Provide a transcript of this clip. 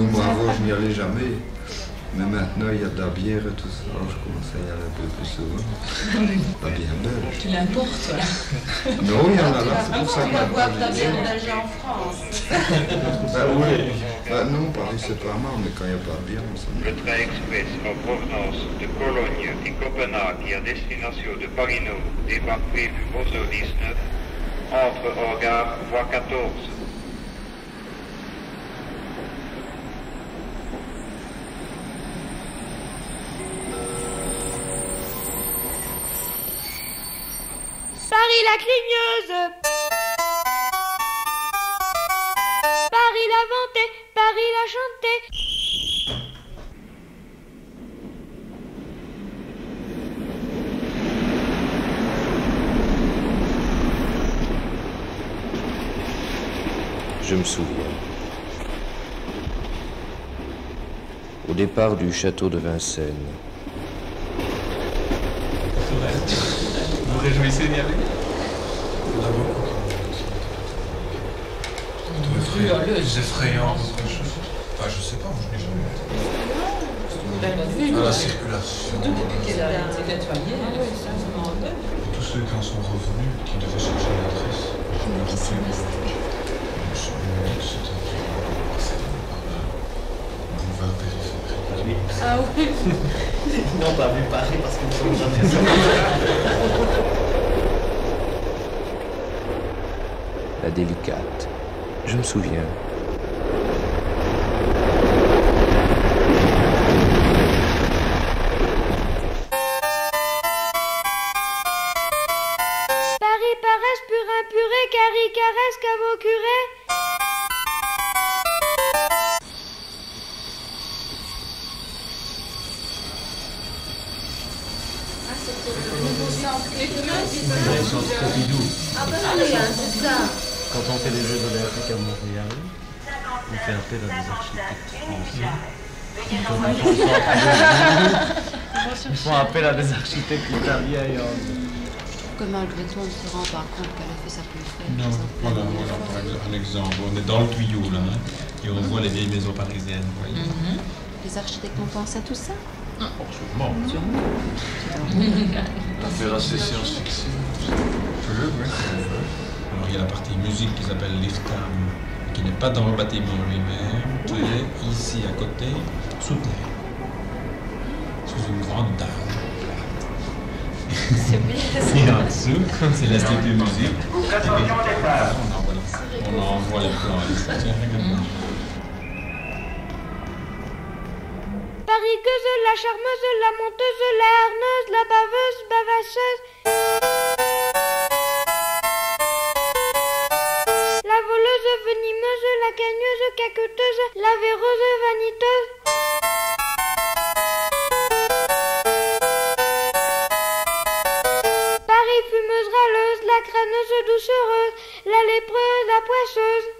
Surtout moi, avant, je n'y allais jamais. Mais maintenant, il y a de la bière et tout ça. Alors, je commence à y aller un peu plus souvent. La bière belge. Tu l'importes, là? Non, il y en a là. C'est pour ça que maintenant, je la bière belge en France. Ben oui. Ben non, Paris, c'est pas mal, mais quand il n'y a pas de bière, on s'en met. Le train express en provenance de Cologne et Copenhague et à destination de Paris-Nord, départ prévu 11h19, entre en gare, voie 14. Paris la Crigneuse, Paris la vantée, Paris la chantée. Je me souviens. Au départ du château de Vincennes. Vous vous réjouissez d'y aller ? C'est effrayant. Enfin, je sais pas, je n'ai jamais été. La circulation. Tous ceux qui en sont revenus, qui devaient changer d'adresse, je me suis dit que c'était un boulevard périphérique. Ah oui. Non, pas vu Paris parce que nous ne sommes jamais sortis. La délicate. Je me souviens. Paris, paresse, purin, purée, carie, caresse, caveau, curé. Ah, c'était le nouveau centre. Et demain, c'est ça. Le centre Pompidou. Ah, ben oui, c'est ça. Quand on fait les Jeux olympiques à Montréal, on fait appel à des architectes français. Ils font appel à des architectes italiens et anglais. Je trouve que malgré tout, on ne se rend pas compte qu'elle a fait ça plus frais. Non, voilà, un exemple. On est dans le tuyau, là, hein, et on voit les vieilles maisons parisiennes. Voyez. Les architectes ont pensé à tout ça? Non. Oh, sûrement. Sûrement. On va faire assez science-fiction. Alors, il y a la partie musique qui s'appelle l'IFTAM, qui n'est pas dans le bâtiment lui-même, qui est ici à côté, sous terre, sous une grande dalle. Et en dessous, c'est l'Institut Musique. On envoie les plans à l'Institut. Paris gueuse, la charmeuse, la monteuse, la harneuse, la baveuse, bavasseuse. Venimeuse, la cagneuse, caqueteuse, la véreuse, vaniteuse. Paris fumeuse, râleuse, la crâneuse, doucereuse, la lépreuse, la poisseuse.